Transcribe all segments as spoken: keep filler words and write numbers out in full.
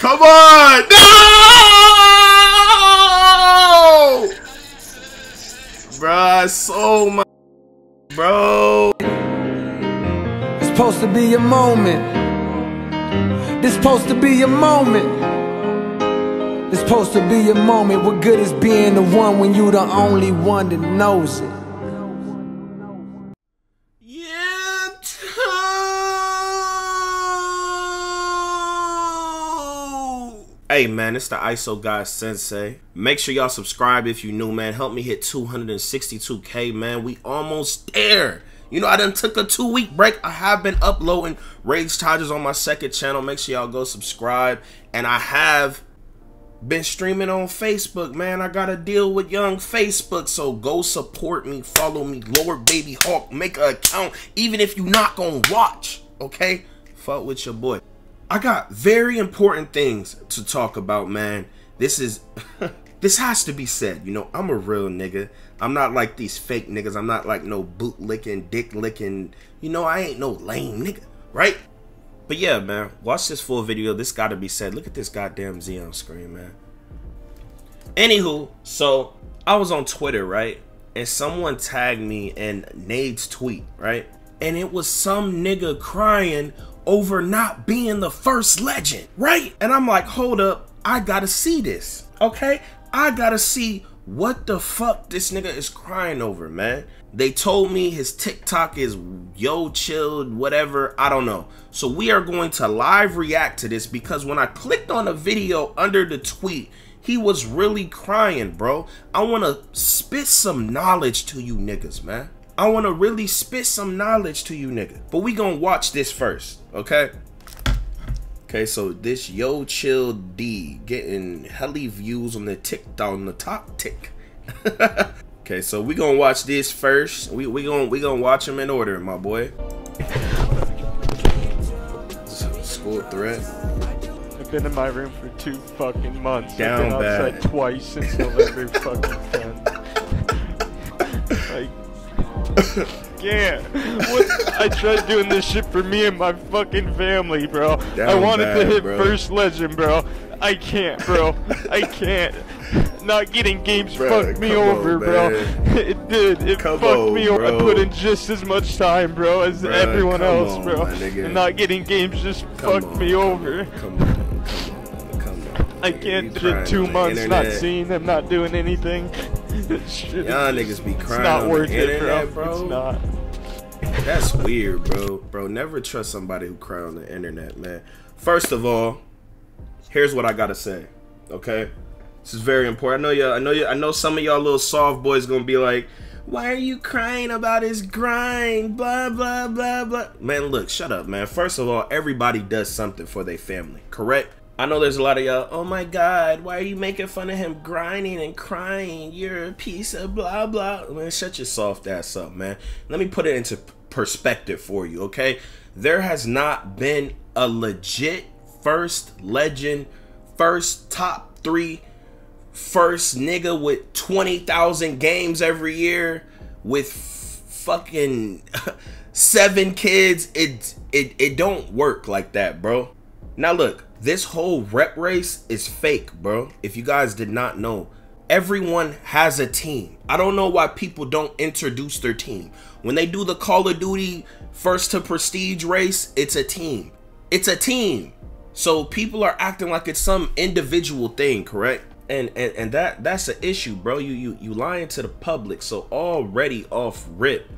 Come on! No! Bruh, so much. Bro. It's supposed to be a moment. This supposed to be a moment. It's supposed to be a moment. What good is being the one when you the only one that knows it? Hey man, it's the I S O guy Sensei. Make sure y'all subscribe if you new, man. Help me hit two hundred sixty-two K, man. We almost there. You know, I done took a two week break. I have been uploading Rage Todgers on my second channel. Make sure y'all go subscribe. And I have been streaming on Facebook, man. I got a deal with Young Facebook, so go support me. Follow me, LorDBabYHuLk. Make an account, even if you not gonna watch, okay? Fuck with your boy. I got very important things to talk about, man. This is, this has to be said. You know, I'm a real nigga. I'm not like these fake niggas. I'm not like no boot licking, dick licking. You know, I ain't no lame nigga, right? But yeah, man, watch this full video. This gotta be said. Look at this goddamn Z on screen, man. Anywho, so I was on Twitter, right? And someone tagged me in Nade's tweet, right? And it was some nigga crying over not being the first legend, right? And I'm like, hold up, I gotta see this, okay? I gotta see what the fuck this nigga is crying over, man. They told me his TikTok is YoChillD, whatever, I don't know. So we are going to live react to this because when I clicked on the video under the tweet, he was really crying, bro. I wanna spit some knowledge to you niggas, man. I want to really spit some knowledge to you nigga. But we gonna watch this first, okay? Okay, so this YoChillD getting helly views on the TikTok, on the top tick. Okay, so we gonna watch this first. We we gonna we gonna watch them in order, my boy. School threat. I've been in my room for two fucking months. Down I've been outside bad. Twice since November fucking ten. Like. Yeah, what? I tried doing this shit for me and my fucking family, bro. Down I wanted bad, to hit bro. First legend, bro. I can't, bro. I can't. Not getting games bro, fucked me over, on, bro. It did. It come fucked on, me bro. Over. I put in just as much time, bro, as bro, everyone else, on, bro. And not getting games just come fucked on, me come over. On, come on, come on, come on. I can't do it two months, internet. Not seeing them, not doing anything. Y'all niggas be crying. It's not worth it, bro. bro. It's not. That's weird, bro. Bro, never trust somebody who cry on the internet, man. First of all, here's what I gotta say. Okay, this is very important. I know y'all. I know you. I know some of y'all little soft boys gonna be like, "Why are you crying about his grind?" Blah blah blah blah. Man, look, shut up, man. First of all, everybody does something for their family, correct? I know there's a lot of y'all, oh my god, why are you making fun of him grinding and crying? You're a piece of blah blah. Man, shut your soft ass up, man. Let me put it into perspective for you, okay? There has not been a legit first legend, first top three, first nigga with twenty thousand games every year with fucking seven kids. It, it, it don't work like that, bro. Now look. This whole rep race is fake, bro. If you guys did not know, everyone has a team. I don't know why people don't introduce their team. When they do the Call of Duty first to prestige race, it's a team. It's a team. So people are acting like it's some individual thing, correct? And and, and that that's an issue, bro. You you you lying to the public. So already off rip,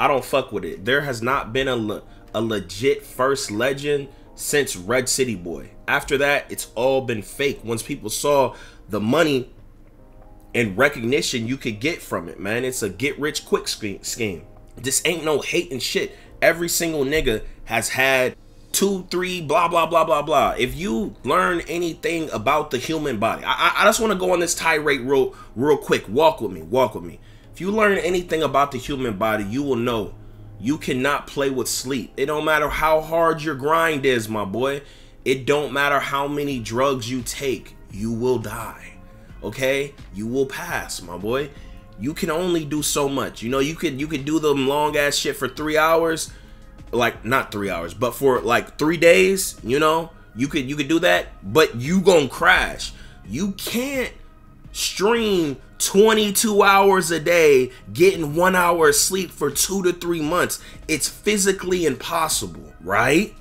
I don't fuck with it. There has not been a le a legit first legend since Red City Boy. After that, it's all been fake. Once people saw the money and recognition you could get from it, man, it's a get rich quick scheme. This ain't no hate and shit. Every single nigga has had two, three, blah, blah, blah, blah, blah. If you learn anything about the human body, I, I just want to go on this tirade real, real quick. Walk with me, walk with me. If you learn anything about the human body, you will know you cannot play with sleep. It don't matter how hard your grind is, my boy. It don't matter how many drugs you take. You will die, okay? You will pass, my boy. You can only do so much. You know, you could you could do them long ass shit for three hours, like not three hours, but for like three days. You know, You could you could do that, but you gonna crash. You can't stream twenty-two hours a day, getting one hour of sleep for two to three months. It's physically impossible, right?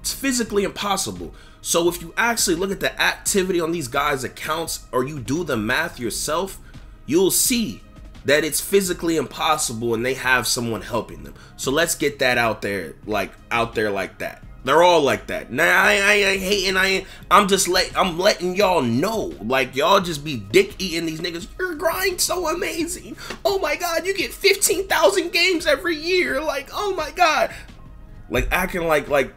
It's physically impossible. So if you actually look at the activity on these guys' accounts, or you do the math yourself, you'll see that it's physically impossible, and they have someone helping them. So let's get that out there, like out there like that. They're all like that. Nah, I, I ain't hating. I ain't. I'm just let. I'm letting y'all know. Like, y'all just be dick eating these niggas. Your grind's so amazing. Oh my god, you get fifteen thousand games every year. Like, oh my god. Like acting like like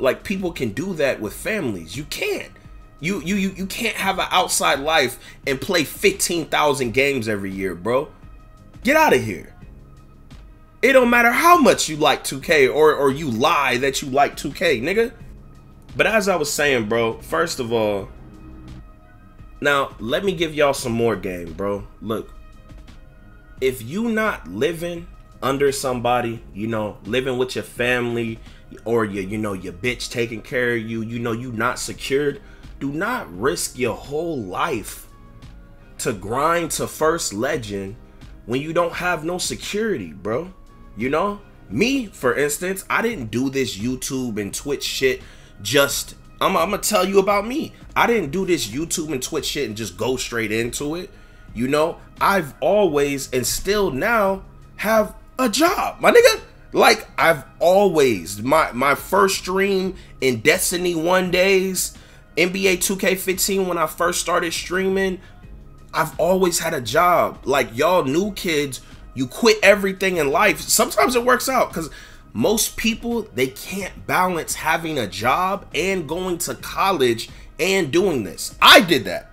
like people can do that with families. You can't. You you you you can't have an outside life and play fifteen thousand games every year, bro. Get out of here. It don't matter how much you like two K or, or you lie that you like two K, nigga. But as I was saying, bro, first of all, now let me give y'all some more game, bro. Look, if you not living under somebody, you know, living with your family or your, you know, your bitch taking care of you, you know, you not secured, do not risk your whole life to grind to first legend when you don't have no security, bro. You know, me, for instance, I didn't do this YouTube and Twitch shit just, I'm, I'm gonna tell you about me. I didn't do this YouTube and Twitch shit and just go straight into it. You know, I've always, and still now, have a job, my nigga. Like, I've always, my, my first stream in Destiny one days, N B A two K fifteen when I first started streaming, I've always had a job. Like, y'all new kids, you quit everything in life. Sometimes it works out, because most people, they can't balance having a job and going to college and doing this. I did that.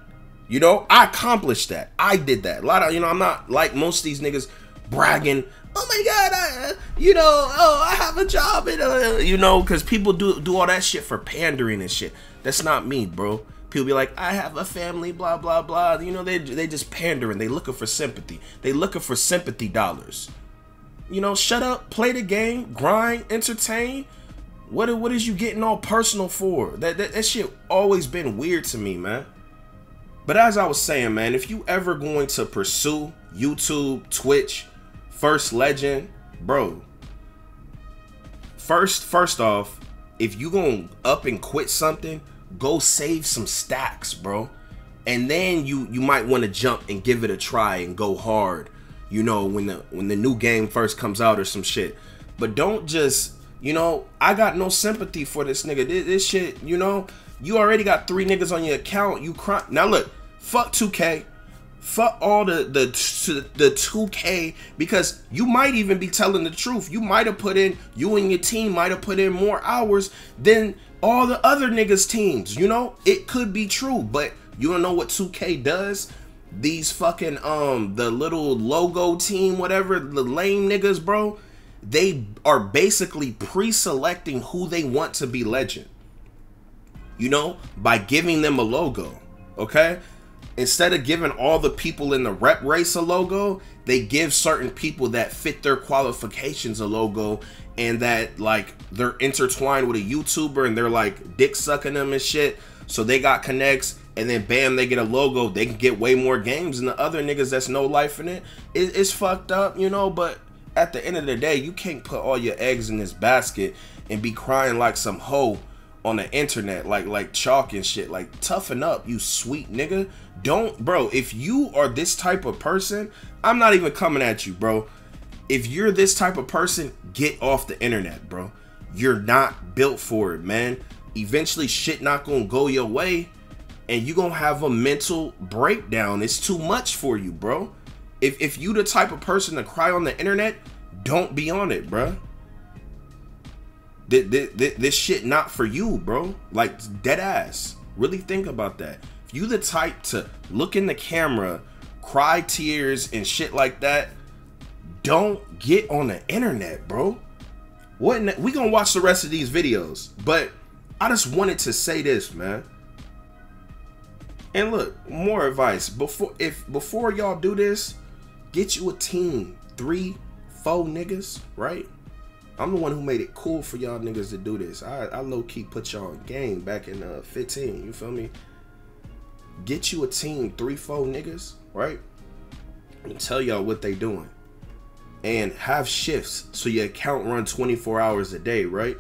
You know, I accomplished that. I did that. A lot of, you know, I'm not like most of these niggas bragging, oh my god, I, you know, oh, I have a job, and uh, you know, because people do, do all that shit for pandering and shit. That's not me, bro. People be like, I have a family, blah, blah, blah. You know, they, they just pandering. They looking for sympathy. They looking for sympathy dollars. You know, shut up, play the game, grind, entertain. What, what is you getting all personal for? That, that, that shit always been weird to me, man. But as I was saying, man, if you ever going to pursue YouTube, Twitch, first legend, bro. First, first off, if you gonna up and quit something, go save some stacks, bro, and then you you might want to jump and give it a try and go hard, you know, when the when the new game first comes out or some shit. But don't just, you know, I got no sympathy for this nigga. This, this shit, you know, you already got three niggas on your account. You cry now. Look, fuck two K, fuck all the the the two K, because you might even be telling the truth. You might have put in, you and your team might have put in more hours than all the other niggas' teams. You know, it could be true, but you don't know what two K does. These fucking um the little logo team, whatever, the lame niggas, bro, they are basically pre-selecting who they want to be legend, you know, by giving them a logo. Okay, instead of giving all the people in the rep race a logo, they give certain people that fit their qualifications a logo, and that, like, they're intertwined with a YouTuber and they're like dick sucking them and shit, so they got connects, and then bam, they get a logo. They can get way more games than the other niggas that's no life in it. It it's fucked up, you know, but at the end of the day, you can't put all your eggs in this basket and be crying like some hoe on the internet, like like chalk and shit. Like, toughen up, you sweet nigga. Don't, bro, if you are this type of person, I'm not even coming at you, bro. If you're this type of person, get off the internet, bro. You're not built for it, man. Eventually shit not gonna go your way, and you gonna have a mental breakdown. It's too much for you, bro. If, if you the type of person to cry on the internet, don't be on it, bro. This, this, this shit not for you, bro. Like, dead ass, really think about that. If you the type to look in the camera, cry tears and shit like that, don't get on the internet, bro. What in the, we gonna watch the rest of these videos, but I just wanted to say this, man. And look, more advice before, if before y'all do this, get you a team, three, four niggas, right? I'm the one who made it cool for y'all niggas to do this. I, I low-key put y'all in game back in uh, fifteen, you feel me? Get you a team, three, four niggas, right? And tell y'all what they doing. And have shifts so your account run twenty-four hours a day, right?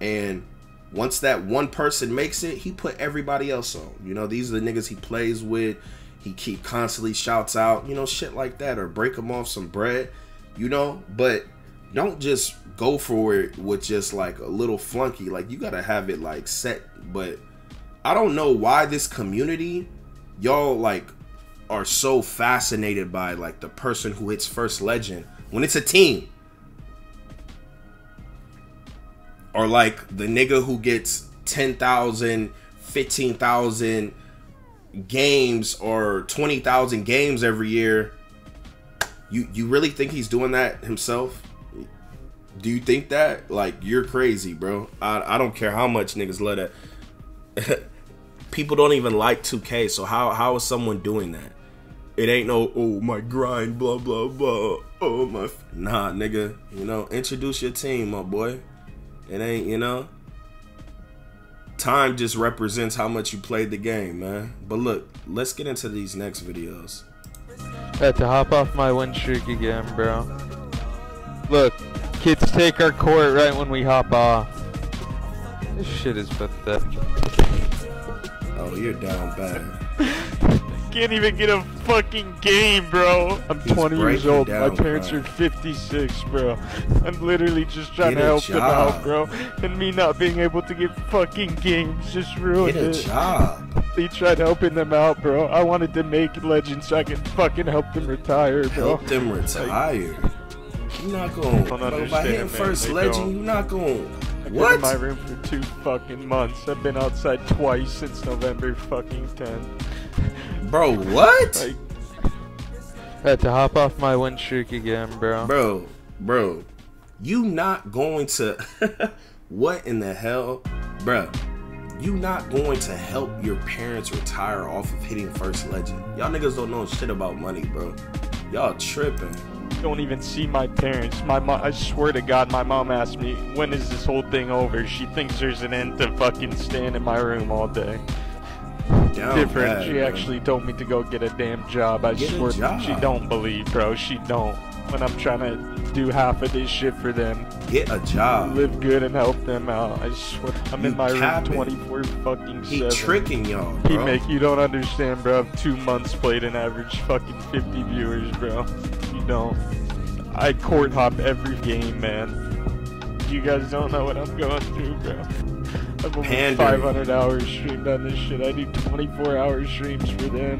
And once that one person makes it, he put everybody else on. You know, these are the niggas he plays with. He keep constantly shouts out, you know, shit like that, or break them off some bread, you know? But don't just go for it with just like a little flunky. Like, you gotta have it like set. But I don't know why this community, y'all like are so fascinated by like the person who hits first legend when it's a team. Or like the nigga who gets ten thousand, fifteen thousand games or twenty thousand games every year. You you really think he's doing that himself? Do you think that? Like, you're crazy, bro. I, I don't care how much niggas love that. People don't even like two K, so how how is someone doing that? It ain't no, oh, my grind, blah, blah, blah. Oh, my... F nah, nigga. You know, introduce your team, my boy. It ain't, you know, time just represents how much you played the game, man. But look, let's get into these next videos. I had to hop off my win streak again, bro. Look, kids take our court right when we hop off. This shit is pathetic. Oh, you're down bad. Can't even get a fucking game, bro. I'm He's twenty years old. Down, my parents bro. are fifty-six, bro. I'm literally just trying get to help job. them out, bro. And me not being able to get fucking games just ruined get a it. job. They tried helping them out, bro. I wanted to make legends so I could fucking help them retire, bro. Help them retire. Like, you're not gonna. Bro, by hitting first they legend, don't. you're not gonna. I've been in my room for two fucking months. I've been outside twice since November fucking tenth. Bro, what? Like, I had to hop off my win streak again, bro. Bro, bro, you not going to... What in the hell? Bro, you not going to help your parents retire off of hitting first legend. Y'all niggas don't know shit about money, bro. Y'all tripping. Don't even see my parents. My mom, I swear to God, my mom asked me, when is this whole thing over? She thinks there's an end to fucking staying in my room all day. Down different bad, she bro. actually told me to go get a damn job. I get swear job. She don't believe, bro. She don't. When I'm trying to do half of this shit for them, get a job, live good and help them out. I swear I'm you in my capping. room twenty-four fucking seven. He tricking y'all, bro. He make you don't understand, bro. Two months played an average fucking fifty viewers, bro. You don't. I court hop every game, man. You guys don't know what I'm going through, bro. I've over five hundred hours streamed on this shit. I do twenty-four hour streams for them.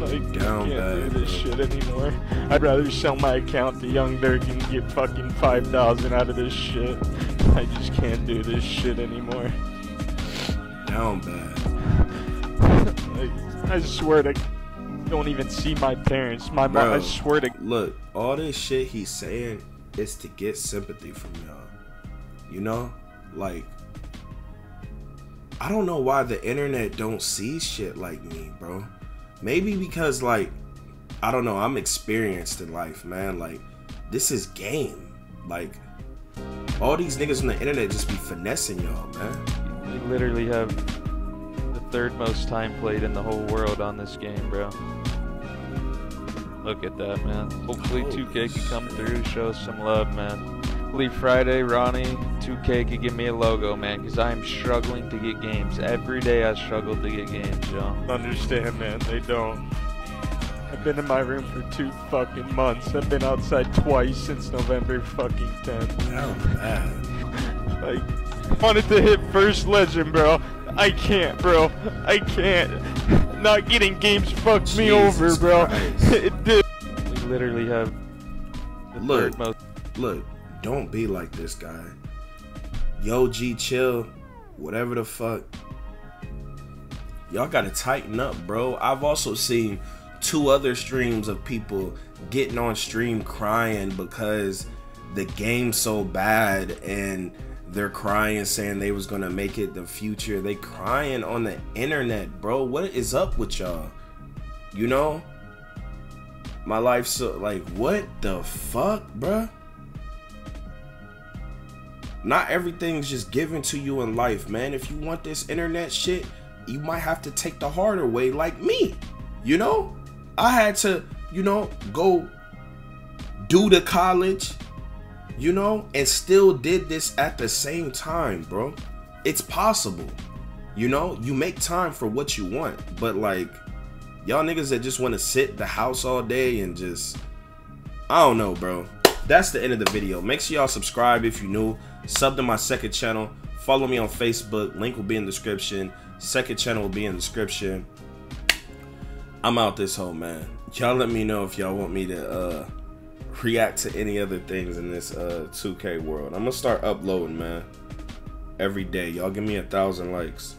Like, Down I can't bad, do this bro. shit anymore. I'd rather sell my account to Youngberg and get fucking five thousand out of this shit. I just can't do this shit anymore. Down bad. Like, I swear to... Don't even see my parents. My mom, I swear to... Look, all this shit he's saying is to get sympathy from y'all. You know, like, I don't know why the internet don't see shit like me, bro. Maybe because, like, I don't know, I'm experienced in life, man. Like, this is game. Like, all these niggas on the internet just be finessing y'all, man. They literally have the third most time played in the whole world on this game, bro. Look at that, man. Hopefully two K can come through, show us some love, man. Friday, Ronnie, two K could give me a logo, man, because I am struggling to get games. Every day I struggle to get games, y'all. Understand, man, they don't. I've been in my room for two fucking months. I've been outside twice since November fucking tenth. Oh, man. Like, wanted to hit first legend, bro. I can't, bro. I can't. Not getting games fucked Jesus me over, bro. It did. We literally have the look, third most. Look. Don't be like this guy. YoChillD, whatever the fuck. Y'all gotta tighten up, bro. I've also seen two other streams of people getting on stream crying because the game's so bad and they're crying saying they was gonna make it the future. They crying on the internet, bro. What is up with y'all? You know? My life so like what the fuck, bruh? Not everything's just given to you in life, man. If you want this internet shit, you might have to take the harder way like me. You know? I had to, you know, go do the college, you know, and still did this at the same time, bro. It's possible. You know, you make time for what you want, but like y'all niggas that just want to sit the house all day and just, I don't know, bro. That's the end of the video. Make sure y'all subscribe if you're new. Sub to my second channel. Follow me on Facebook. Link will be in the description. Second channel will be in the description. I'm out this hole, man. Y'all let me know if y'all want me to uh, react to any other things in this uh, two K world. I'm going to start uploading, man. Every day. Y'all give me a thousand likes.